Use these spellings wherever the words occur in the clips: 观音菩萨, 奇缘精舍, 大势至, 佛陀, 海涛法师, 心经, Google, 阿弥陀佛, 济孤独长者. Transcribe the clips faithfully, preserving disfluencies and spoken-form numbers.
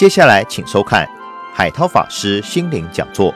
接下来请收看海涛法师心灵讲座。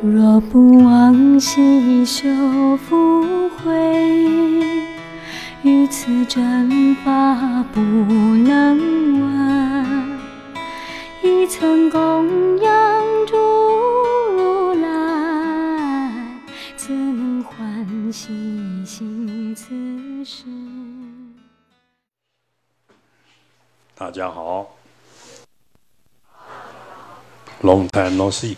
若不忘昔修福慧，于此真法不能闻。一曾供养诸如来，怎能欢喜行此事？大家好 ，Long time no see。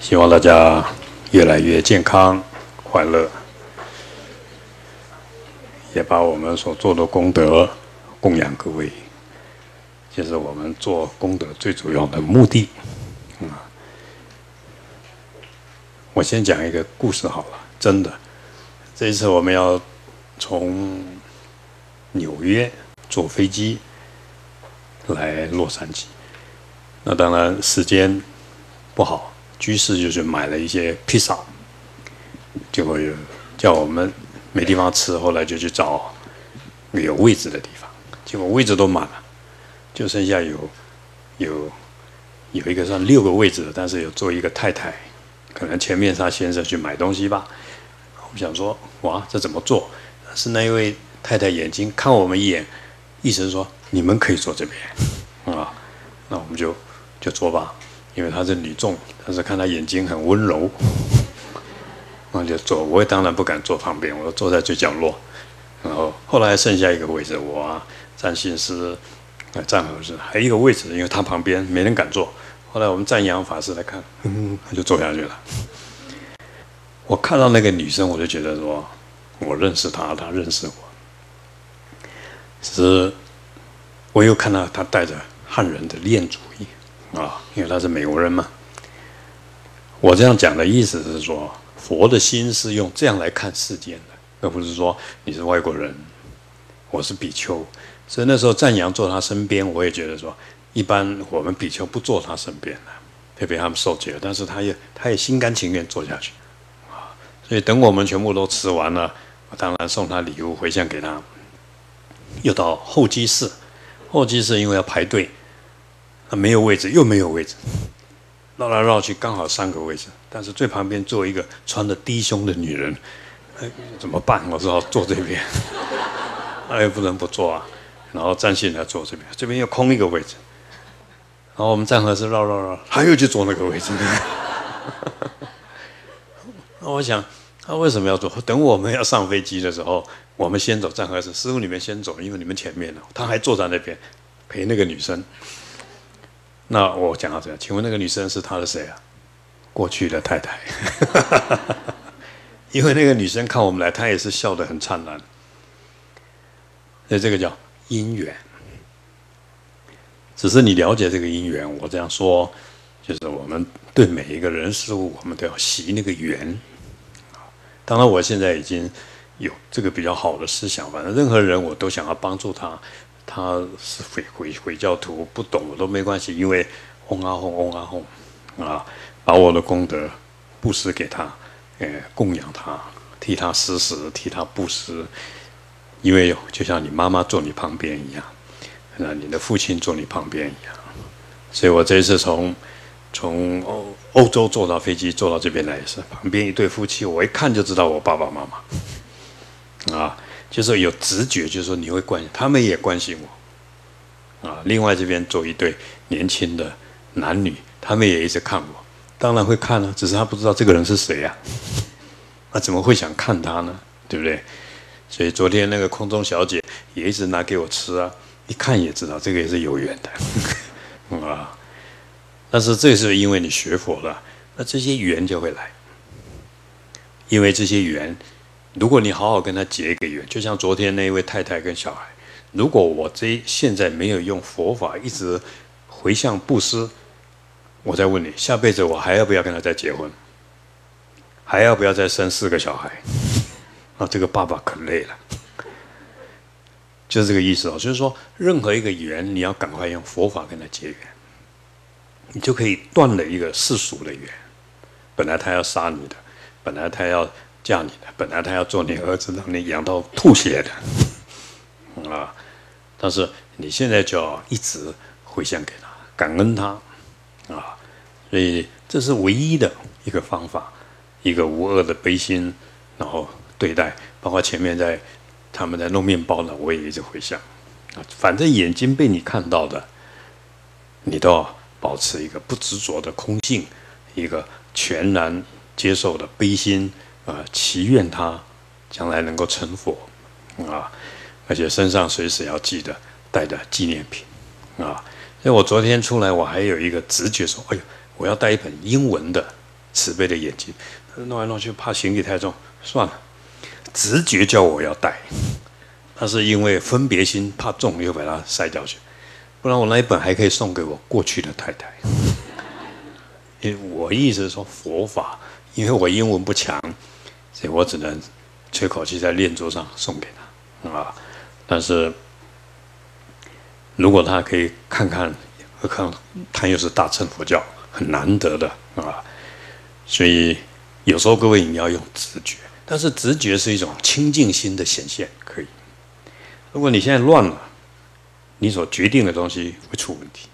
希望大家越来越健康、快乐，也把我们所做的功德供养各位，这是我们做功德最主要的目的。嗯，我先讲一个故事好了，真的，这一次我们要从纽约坐飞机来洛杉矶，那当然时间不好。 居士就是买了一些披萨，结果叫我们没地方吃，后来就去找有位置的地方，结果位置都满了，就剩下有有有一个算六个位置，但是有坐一个太太，可能前面她先生去买东西吧。我们想说，哇，这怎么做？但是那一位太太眼睛看我们一眼，意思说你们可以坐这边啊，那我们就就坐吧。 因为她是女众，但是看她眼睛很温柔，我就坐。我也当然不敢坐旁边，我坐在最角落。然后后来剩下一个位置，我、啊、占信师、呃、占和师，还有一个位置，因为她旁边没人敢坐。后来我们赞扬法师来看，嗯，他就坐下去了。我看到那个女生，我就觉得说，我认识她，她认识我。只是我又看到她带着汉人的恋主义。 啊，因为他是美国人嘛。我这样讲的意思是说，佛的心是用这样来看世间的，而不是说你是外国人，我是比丘。所以那时候赞扬坐他身边，我也觉得说，一般我们比丘不坐他身边的，特别他们受戒，但是他也他也心甘情愿坐下去。啊，所以等我们全部都吃完了，我当然送他礼物回向给他。又到候机室，候机室因为要排队。 没有位置，又没有位置，绕来绕去，刚好三个位置。但是最旁边坐一个穿着低胸的女人，哎，怎么办？我只好坐这边，哎，不能不坐啊。然后占信来坐这边，这边又空一个位置。然后我们站合适绕绕绕，他又去坐那个位置。那我想，他为什么要坐？等我们要上飞机的时候，我们先走站合适，师父你们先走，因为你们前面了。他还坐在那边陪那个女生。 那我讲到这样，请问那个女生是她的谁啊？过去的太太，因为那个女生看我们来，她也是笑得很灿烂。所以这个叫因缘。只是你了解这个因缘，我这样说，就是我们对每一个人事物，我们都要习那个缘。当然，我现在已经有这个比较好的思想，反正任何人我都想要帮助他。 他是回回回教徒，不懂我都没关系，因为嗡啊嗡嗡啊嗡，啊，把我的功德布施给他，呃，供养他，替他施食，替他布施，因为就像你妈妈坐你旁边一样，那你的父亲坐你旁边一样，所以我这一次从从欧欧洲坐到飞机坐到这边来也是，旁边一对夫妻，我一看就知道我爸爸妈妈，啊，就是有直觉，就是说你会关心，他们也关心我，啊，另外这边坐一对年轻的男女，他们也一直看我，当然会看了、啊，只是他不知道这个人是谁啊，那、啊、怎么会想看他呢？对不对？所以昨天那个空中小姐也一直拿给我吃啊，一看也知道这个也是有缘的，嗯、啊。 但是这是因为你学佛了，那这些缘就会来。因为这些缘，如果你好好跟他结一个缘，就像昨天那一位太太跟小孩，如果我这现在没有用佛法一直回向布施，我再问你，下辈子我还要不要跟他再结婚？还要不要再生四个小孩？啊，这个爸爸可累了，就是这个意思哦。就是说，任何一个缘，你要赶快用佛法跟他结缘。 你就可以断了一个世俗的缘，本来他要杀你的，本来他要嫁你的，本来他要做你儿子，让你养到吐血的，啊！但是你现在就要一直回向给他，感恩他，啊！所以这是唯一的一个方法，一个无恶的悲心，然后对待，包括前面在他们在弄面包呢，我也一直回向，啊，反正眼睛被你看到的，你都要 保持一个不执着的空性，一个全然接受的悲心，啊、呃，祈愿他将来能够成佛，啊，而且身上随时要记得带着纪念品，啊，所以我昨天出来，我还有一个直觉说，哎呦，我要带一本英文的《慈悲的眼睛》，弄来弄去怕行李太重，算了，直觉叫我要带，但是因为分别心怕重，又把它塞掉去。 不然我那一本还可以送给我过去的太太。我意思是说佛法，因为我英文不强，所以我只能吹口气在练桌上送给他啊。但是如果他可以看看，何况他又是大乘佛教，很难得的啊。所以有时候各位你要用直觉，但是直觉是一种清净心的显现，可以。如果你现在乱了， 你所决定的东西会出问题，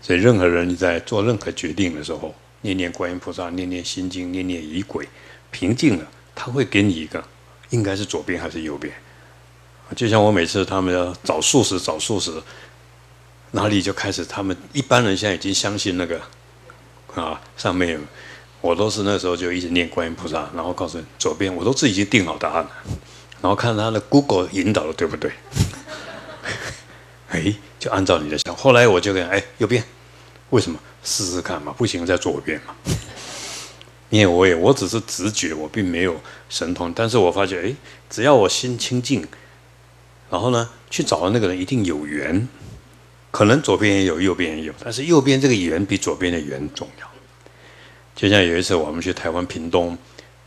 所以任何人你在做任何决定的时候，念念观音菩萨，念念心经，念念仪轨，平静了，他会给你一个应该是左边还是右边。就像我每次他们要找素食，找素食，哪里就开始他们一般人现在已经相信那个啊上面有，我都是那时候就一直念观音菩萨，然后告诉你左边，我都自己已经定好答案了，然后看他的 Google 引导的对不对。 哎，就按照你的想。后来我就跟哎右边，为什么试试看嘛？不行在左边嘛。因为我也我只是直觉，我并没有神通。但是我发觉哎，只要我心清净，然后呢去找的那个人一定有缘，可能左边也有，右边也有，但是右边这个缘比左边的缘重要。就像有一次我们去台湾屏东，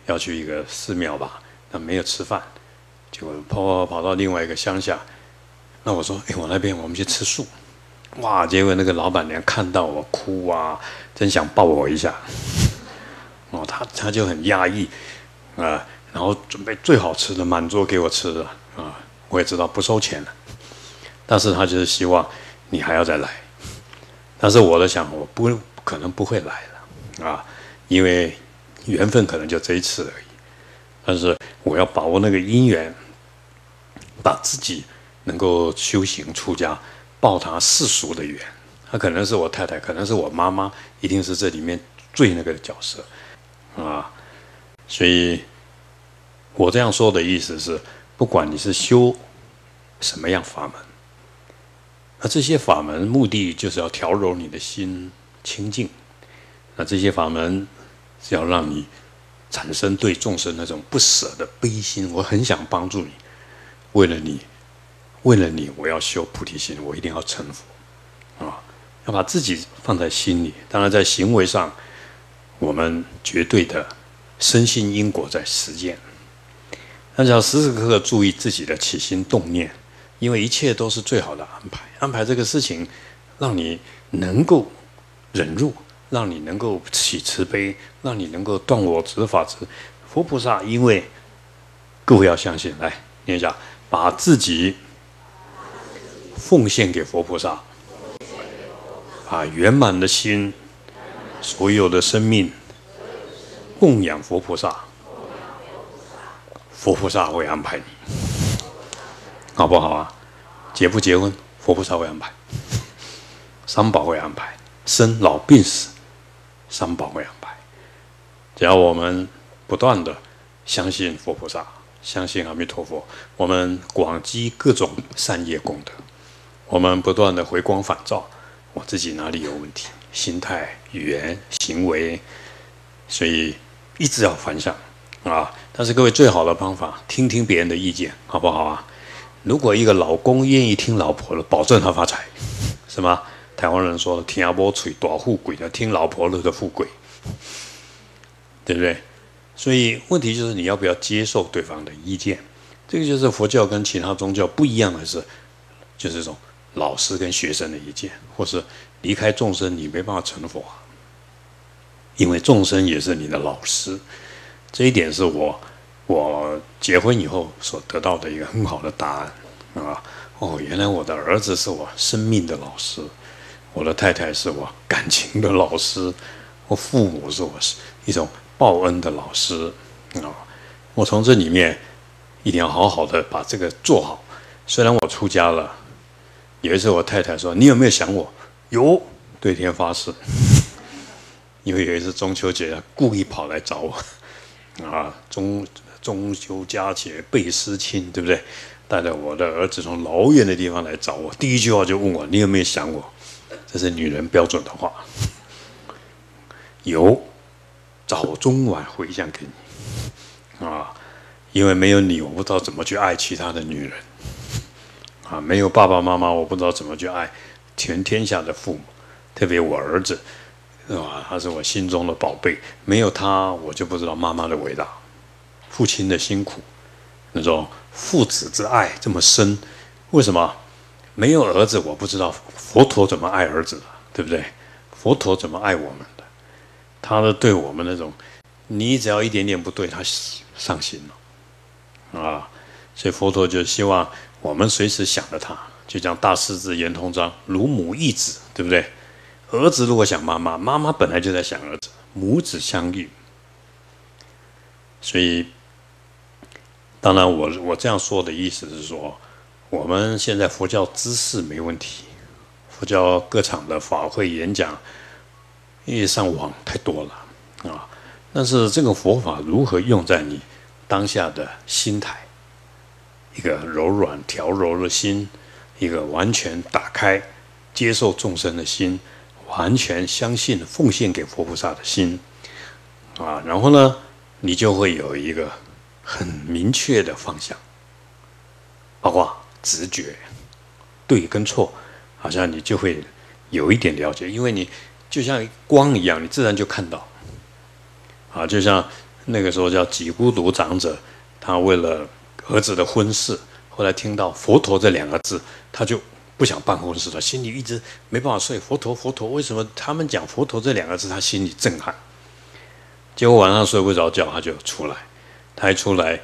要去一个寺庙吧，那没有吃饭，结果跑跑跑到另外一个乡下。 那我说，哎、欸，我那边我们去吃素，哇！结果那个老板娘看到我哭啊，真想抱我一下。哦，她她就很压抑，啊、呃，然后准备最好吃的满桌给我吃的啊、呃，我也知道不收钱了，但是她就是希望你还要再来。但是我在想，我不可能不会来了啊、呃，因为缘分可能就这一次而已。但是我要把握那个因缘，把自己 能够修行出家，报答世俗的缘，他可能是我太太，可能是我妈妈，一定是这里面最那个的角色，啊，所以，我这样说的意思是，不管你是修什么样法门，那这些法门目的就是要调柔你的心清净，那这些法门是要让你产生对众生那种不舍的悲心，我很想帮助你，为了你。 为了你，我要修菩提心，我一定要成佛，啊，要把自己放在心里。当然，在行为上，我们绝对的深信因果在实践，但是要时时刻刻注意自己的起心动念，因为一切都是最好的安排。安排这个事情，让你能够忍辱，让你能够起慈悲，让你能够断我执、法执。佛菩萨，因为各位要相信，来念一下，把自己 奉献给佛菩萨，把圆满的心所有的生命供养佛菩萨，佛菩萨会安排你，好不好啊？结不结婚，佛菩萨会安排，三宝会安排，生老病死，三宝会安排。只要我们不断的相信佛菩萨，相信阿弥陀佛，我们广积各种善业功德，我们不断的回光返照，我自己哪里有问题？心态、语言、行为，所以一直要反省啊！但是各位最好的方法，听听别人的意见，好不好啊？如果一个老公愿意听老婆的，保证他发财，是吗？台湾人说听阿波嘴多富贵的，听老婆的富贵，对不对？所以问题就是你要不要接受对方的意见？这个就是佛教跟其他宗教不一样的是，就是这种老师跟学生的意见，或是离开众生你没办法成佛啊，因为众生也是你的老师。这一点是我我结婚以后所得到的一个很好的答案啊！哦，原来我的儿子是我生命的老师，我的太太是我感情的老师，我父母是我一种报恩的老师啊！我从这里面一定要好好的把这个做好。虽然我出家了，有一次我太太说：“你有没有想我？”有，对天发誓。因为有一次中秋节，故意跑来找我啊！中中秋佳节倍思亲，对不对？带着我的儿子从老远的地方来找我，第一句话就问我：“你有没有想我？”这是女人标准的话。有。早中晚回向给你啊！因为没有你，我不知道怎么去爱其他的女人啊！没有爸爸妈妈，我不知道怎么去爱全天下的父母，特别我儿子啊，他是我心中的宝贝。没有他，我就不知道妈妈的伟大，父亲的辛苦，那种父子之爱这么深。为什么没有儿子？我不知道佛陀怎么爱儿子的，对不对？佛陀怎么爱我们？他的对我们那种，你只要一点点不对，他上心了啊！所以佛陀就希望我们随时想着他，就像大势至言通章，如母异子，对不对？儿子如果想妈妈，妈妈本来就在想儿子，母子相遇。所以，当然我我这样说的意思是说，我们现在佛教知识没问题，佛教各场的法会演讲。因为上网太多了啊，但是这个佛法如何用在你当下的心态？一个柔软调柔的心，一个完全打开接受众生的心，完全相信奉献给佛菩萨的心啊，然后呢，你就会有一个很明确的方向，包括直觉，对跟错，好像你就会有一点了解，因为你。就像光一样，你自然就看到，啊，就像那个时候叫济孤独长者，他为了儿子的婚事，后来听到佛陀这两个字，他就不想办婚事了，心里一直没办法睡。佛陀，佛陀，为什么他们讲佛陀这两个字，他心里震撼？结果晚上睡不着觉，他就出来，他一出来，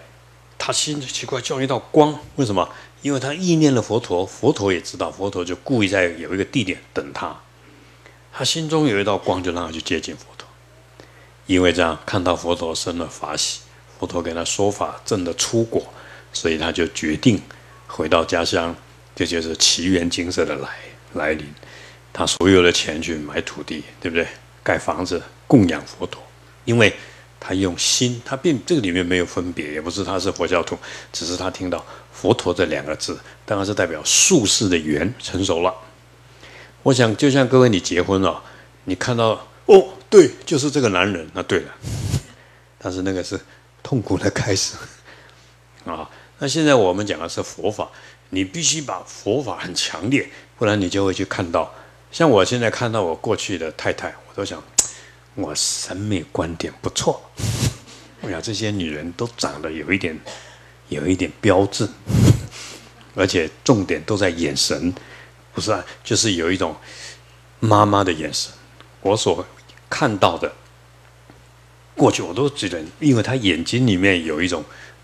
他心里奇怪，叫一道光，为什么？因为他意念了佛陀，佛陀也知道，佛陀就故意在有一个地点等他。他心中有一道光，就让他去接近佛陀，因为这样看到佛陀生了法喜，佛陀给他说法，证得出果，所以他就决定回到家乡，这就是奇缘精舍的来来临。他所有的钱去买土地，对不对？盖房子供养佛陀，因为他用心，他并这个里面没有分别，也不是他是佛教徒，只是他听到佛陀这两个字，当然是代表宿世的缘成熟了。我想，就像各位，你结婚了，你看到哦，对，就是这个男人，那对了，但是那个是痛苦的开始啊。那现在我们讲的是佛法，你必须把佛法很强烈，不然你就会去看到。像我现在看到我过去的太太，我都想，我审美观点不错，我想这些女人都长得有一点，有一点标志，而且重点都在眼神。不是啊，就是有一种妈妈的眼神。我所看到的，过去我都觉得，因为她眼睛里面有一种